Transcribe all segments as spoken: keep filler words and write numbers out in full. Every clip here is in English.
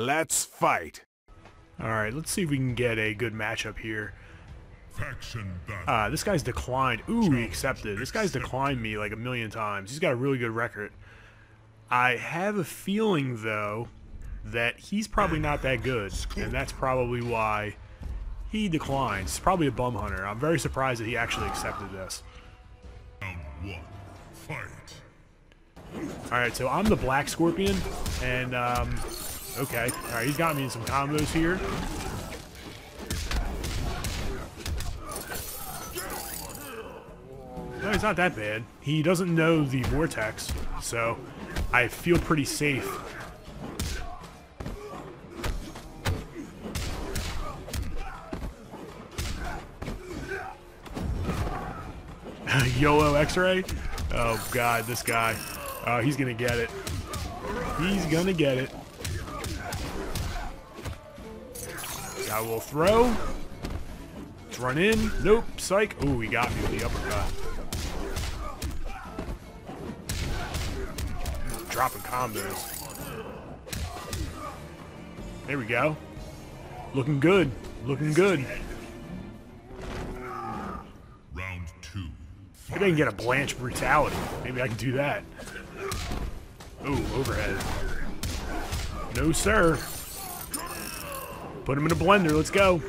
Let's fight. Alright, let's see if we can get a good matchup here. Uh, this guy's declined. Ooh, he accepted. This guy's declined me like a million times. He's got a really good record. I have a feeling, though, that he's probably not that good, and that's probably why he declines. He's probably a bum hunter. I'm very surprised that he actually accepted this. Alright, so I'm the Black Scorpion, and, um, okay. Alright, he's got me in some combos here. No, he's not that bad. He doesn't know the vortex, so I feel pretty safe. YOLO X-Ray? Oh god, this guy. Oh, he's gonna get it. He's gonna get it. I will throw. Let's run in. Nope, psych. Ooh, he got me with the uppercut. Dropping combos. There we go. Looking good. Looking good. Round two. Maybe I can get a Blanche Brutality. Maybe I can do that. Ooh, overhead. No, sir. Put him in a blender. Let's go.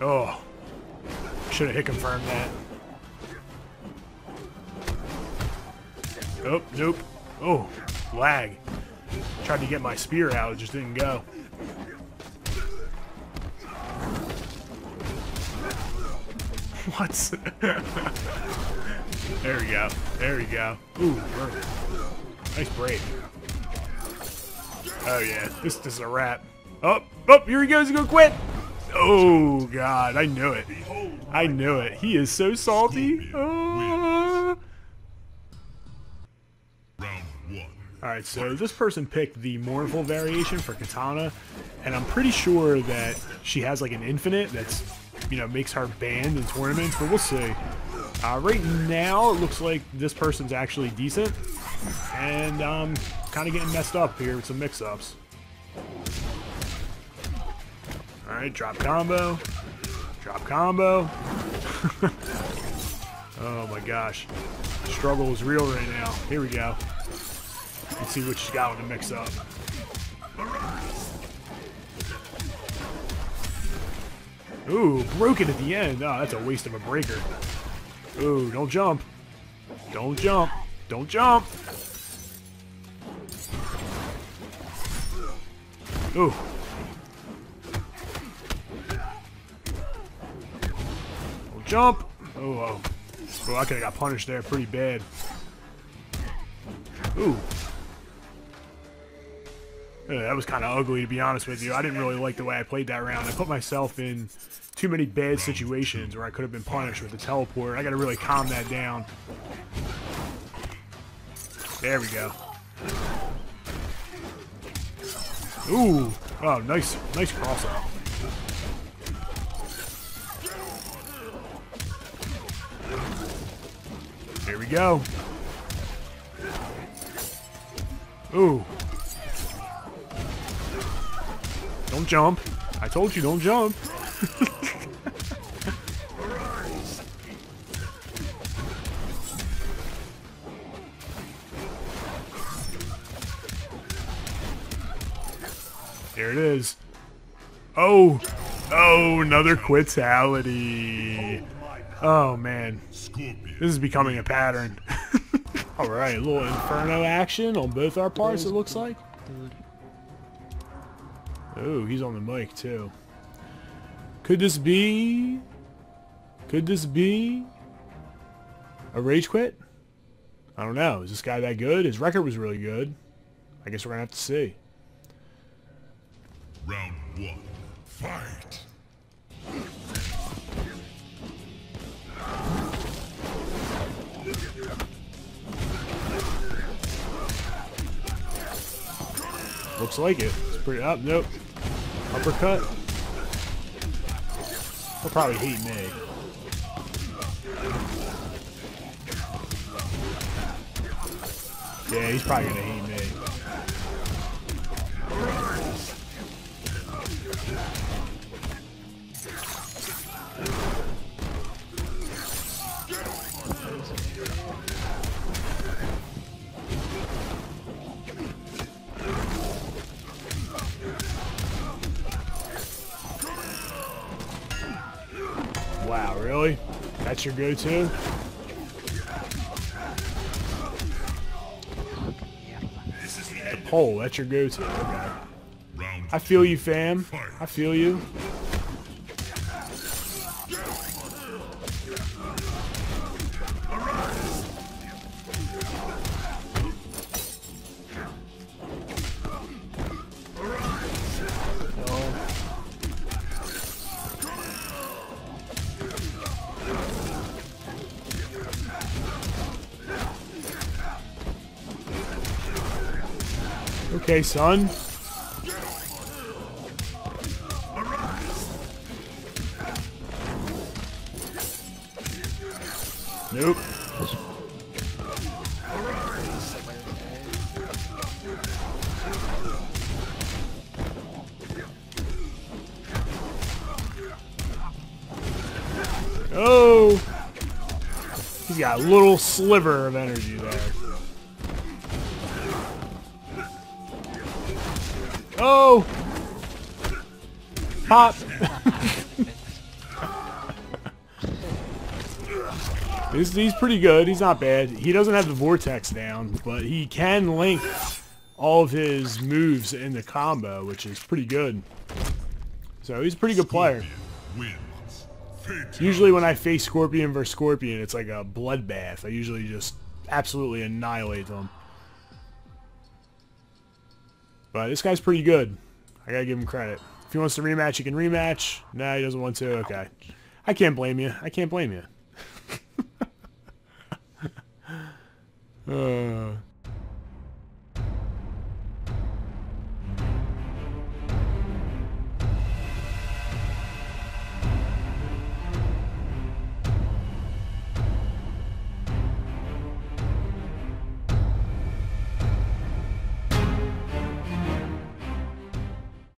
Oh. Should have hit confirm that. Oh, nope. Oh, lag. Tried to get my spear out. It just didn't go. What? There we go. There we go. Ooh, perfect. Nice break. Oh, yeah. This, this is a wrap. Oh, oh, here he goes. He's going to quit. Oh, God. I knew it. I knew it. He is so salty. Uh... Alright, so this person picked the mournful variation for katana, and I'm pretty sure that she has like an infinite that's, you know, makes her banned in tournaments, but we'll see. Uh, right now, it looks like this person's actually decent, and um, kind of getting messed up here with some mix-ups. Alright, drop combo. Drop combo. Oh my gosh. The struggle is real right now. Here we go. Let's see what she's got with the mix up. Ooh, broken at the end. Oh, that's a waste of a breaker. Ooh, don't jump. Don't jump. Don't jump. Ooh. Jump! Oh, oh. Oh, I could have got punished there pretty bad. Ooh. Yeah, that was kind of ugly, to be honest with you. I didn't really like the way I played that round. I put myself in too many bad situations where I could have been punished with the teleport. I got to really calm that down. There we go. Ooh! Oh, nice, nice cross-up. Here we go. Ooh. Don't jump. I told you don't jump. There it is. Oh. Oh, another quitality. Oh, man. This is becoming a pattern. All right, a little inferno action on both our parts, it looks like. Oh, he's on the mic, too. Could this be... Could this be... a rage quit? I don't know. Is this guy that good? His record was really good. I guess we're going to have to see. Round one. Fight! Looks like it. It's pretty up. Nope. Uppercut. He'll probably hate me. Yeah, he's probably gonna hate me. Wow, really? That's your go-to? The pole, that's your go-to. Okay. I feel you, fam. I feel you. Okay, son. Nope. Oh! He's got a little sliver of energy there. Oh! Pop! he's, he's pretty good. He's not bad. He doesn't have the vortex down, but he can link all of his moves in the combo, which is pretty good. So he's a pretty good player. Usually when I face Scorpion versus Scorpion, it's like a bloodbath. I usually just absolutely annihilate them. But this guy's pretty good. I gotta give him credit. If he wants to rematch, he can rematch. Nah, he doesn't want to. Okay. I can't blame you. I can't blame you. uh.